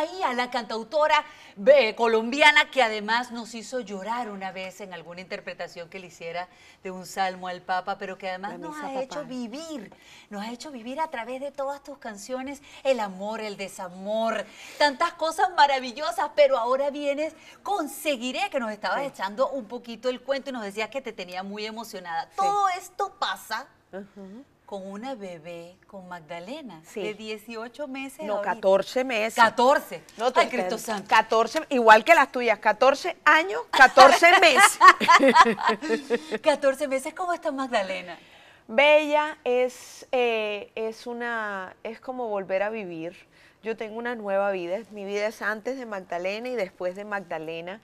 Bahía, la cantautora colombiana que además nos hizo llorar una vez en alguna interpretación que le hiciera de un salmo al Papa, pero que además nos ha hecho vivir, a través de todas tus canciones, el amor, el desamor, tantas cosas maravillosas, pero ahora vienes con Seguiré, que nos estabas echando un poquito el cuento y nos decías que te tenía muy emocionada. Todo esto pasa... con una bebé, con Magdalena, de 18 meses. No, ahorita. 14 meses. 14. No, ay, Cristo Santo. 14, igual que las tuyas, 14 años, 14 meses. 14 meses, ¿cómo está Magdalena? Bella, es como volver a vivir. Yo tengo una nueva vida, mi vida es antes de Magdalena y después de Magdalena.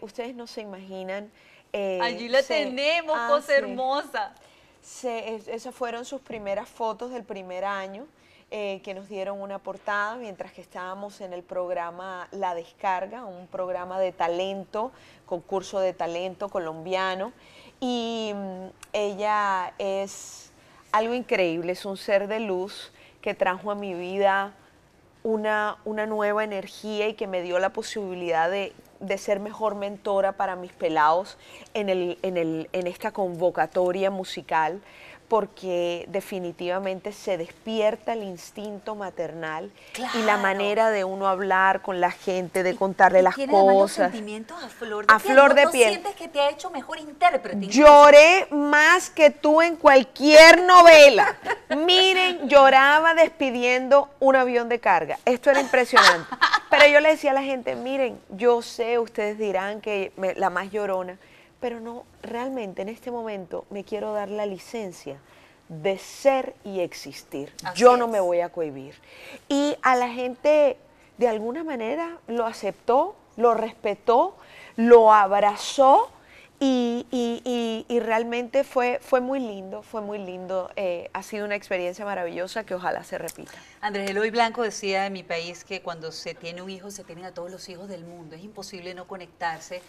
Ustedes no se imaginan. Allí la tenemos, cosa hermosa. Esas fueron sus primeras fotos del primer año, que nos dieron una portada mientras que estábamos en el programa La Descarga, un programa de talento, concurso de talento colombiano, y ella es algo increíble, es un ser de luz que trajo a mi vida una nueva energía y que me dio la posibilidad de ser mejor mentora para mis pelados en esta convocatoria musical, porque definitivamente se despierta el instinto maternal y la manera de uno hablar con la gente, de contarle las cosas. Los sentimientos a flor de piel. ¿Sientes que te ha hecho mejor intérprete? Lloré más que tú en cualquier novela. Miren, lloraba despidiendo un avión de carga. Esto era impresionante. Pero yo le decía a la gente, miren, yo sé, ustedes dirán que la más llorona, pero no, realmente en este momento me quiero dar la licencia de ser y existir. Yo no me voy a cohibir. Y a la gente, de alguna manera, lo aceptó, lo respetó, lo abrazó y realmente fue muy lindo, ha sido una experiencia maravillosa que ojalá se repita. Andrés Eloy Blanco decía en Mi País que cuando se tiene un hijo se tienen a todos los hijos del mundo, es imposible no conectarse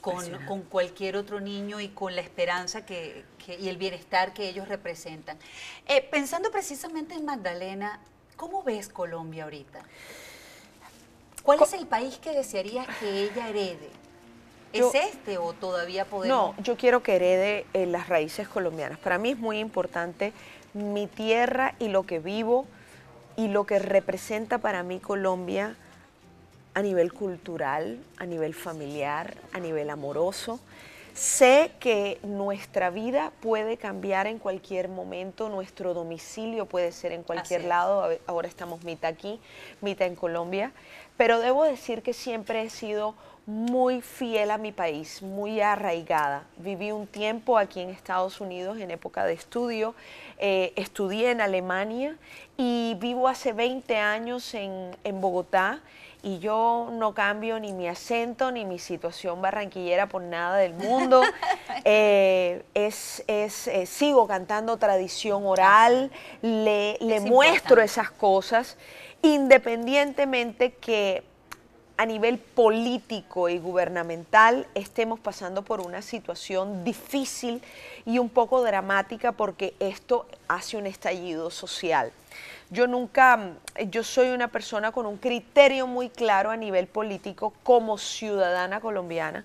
con cualquier otro niño y con la esperanza y el bienestar que ellos representan. Pensando precisamente en Magdalena, ¿cómo ves Colombia ahorita? ¿Cuál es el país que desearías que ella herede? ¿Es este o todavía podemos? No, yo quiero que herede las raíces colombianas. Para mí es muy importante mi tierra y lo que vivo y lo que representa para mí Colombia a nivel cultural, a nivel familiar, a nivel amoroso. Sé que nuestra vida puede cambiar en cualquier momento, nuestro domicilio puede ser en cualquier lado, ahora estamos mitad aquí, mitad en Colombia, pero debo decir que siempre he sido muy fiel a mi país, muy arraigada. Viví un tiempo aquí en Estados Unidos en época de estudio, estudié en Alemania y vivo hace 20 años en Bogotá. Y yo no cambio ni mi acento ni mi situación barranquillera por nada del mundo. Sigo cantando tradición oral, le muestro esas cosas, independientemente que a nivel político y gubernamental estemos pasando por una situación difícil y un poco dramática, porque esto hace un estallido social. Yo soy una persona con un criterio muy claro a nivel político como ciudadana colombiana,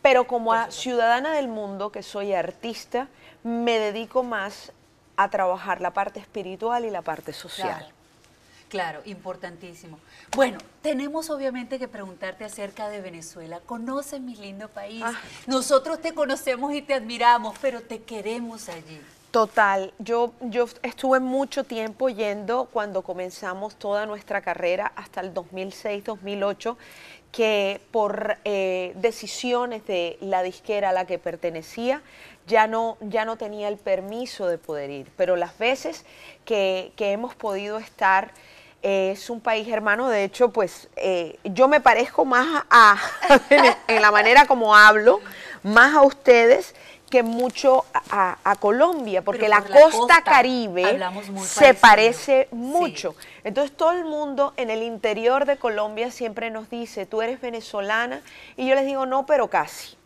pero como ciudadana del mundo, que soy artista, me dedico más a trabajar la parte espiritual y la parte social. Claro, importantísimo. Bueno, tenemos obviamente que preguntarte acerca de Venezuela. Conoces mi lindo país. Nosotros te conocemos y te admiramos, pero te queremos allí. Total. Yo estuve mucho tiempo yendo cuando comenzamos toda nuestra carrera hasta el 2006-2008, que por decisiones de la disquera a la que pertenecía, ya no tenía el permiso de poder ir. Pero las veces que hemos podido estar... Es un país hermano, de hecho, pues yo me parezco más en la manera como hablo, más a ustedes que mucho a Colombia, porque la costa caribe se parece mucho. Entonces todo el mundo en el interior de Colombia siempre nos dice, tú eres venezolana, y yo les digo, no, pero casi.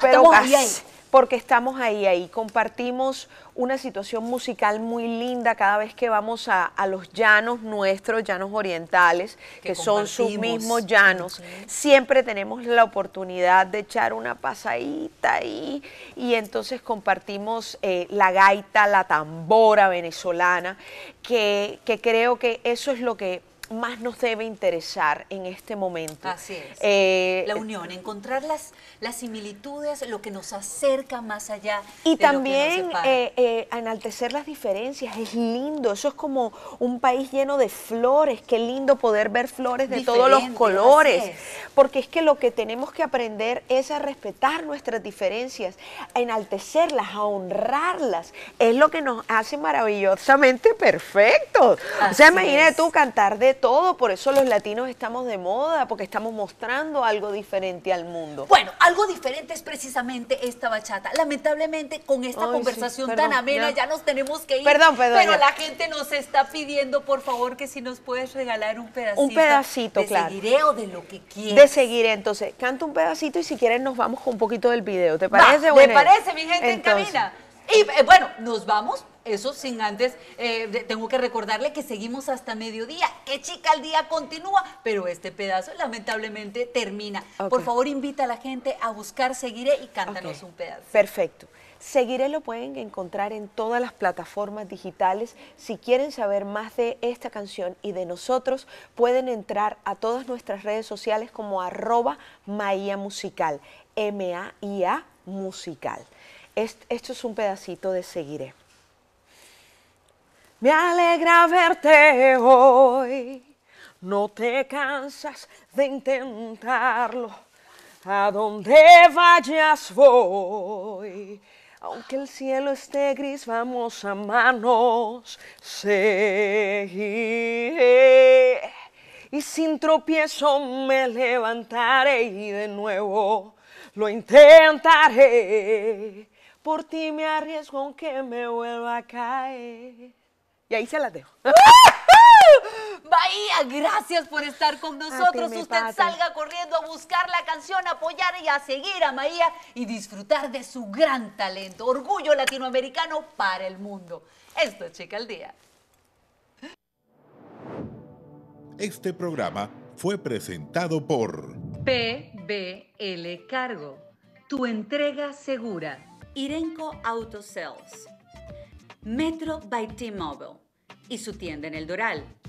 Pero casi. porque estamos ahí, compartimos una situación musical muy linda cada vez que vamos a los llanos nuestros, llanos orientales, que son sus mismos llanos. Okay. Siempre tenemos la oportunidad de echar una pasadita ahí y entonces compartimos la gaita, la tambora venezolana, que creo que eso es lo que más nos debe interesar en este momento. Así es. La unión, encontrar las similitudes, lo que nos acerca más allá. Y también enaltecer las diferencias, es lindo, eso es como un país lleno de flores, qué lindo poder ver flores de todos los colores, porque es que lo que tenemos que aprender es a respetar nuestras diferencias, a enaltecerlas, a honrarlas, es lo que nos hace maravillosamente perfectos. Así, o sea, imagínate tú, cantar de todo, por eso los latinos estamos de moda, porque estamos mostrando algo diferente al mundo. Bueno, algo diferente es precisamente esta bachata. Lamentablemente, con esta conversación tan amena, ya nos tenemos que ir. Perdón. Pero la gente nos está pidiendo, por favor, que si nos puedes regalar un pedacito. Un pedacito, claro. De Seguiré o de lo que quieras. De Seguiré, entonces, canta un pedacito y si quieren nos vamos con un poquito del video. ¿Te parece? Me parece, mi gente entonces, en cabina. Y bueno, nos vamos. Eso sin antes, tengo que recordarle que seguimos hasta mediodía, que Chica al Día continúa, pero este pedazo lamentablemente termina. Okay. Por favor, invita a la gente a buscar Seguiré y cántanos un pedazo. Perfecto. Seguiré lo pueden encontrar en todas las plataformas digitales. Si quieren saber más de esta canción y de nosotros, pueden entrar a todas nuestras redes sociales como @maiamusical, M-A-I-A musical. Esto es un pedacito de Seguiré. Me alegra verte hoy, no te cansas de intentarlo, a donde vayas voy, aunque el cielo esté gris, vamos a amarnos, seguiré, y sin tropiezo me levantaré y de nuevo lo intentaré, por ti me arriesgo aunque me vuelva a caer. Y ahí se las dejo. Bahía, gracias por estar con nosotros. Usted salga corriendo a buscar la canción, apoyar y a seguir a Bahía y disfrutar de su gran talento. Orgullo latinoamericano para el mundo. Esto es Chica al Día. Este programa fue presentado por PBL Cargo. Tu entrega segura. Irenco Auto Sales. Metro by T-Mobile y su tienda en El Doral.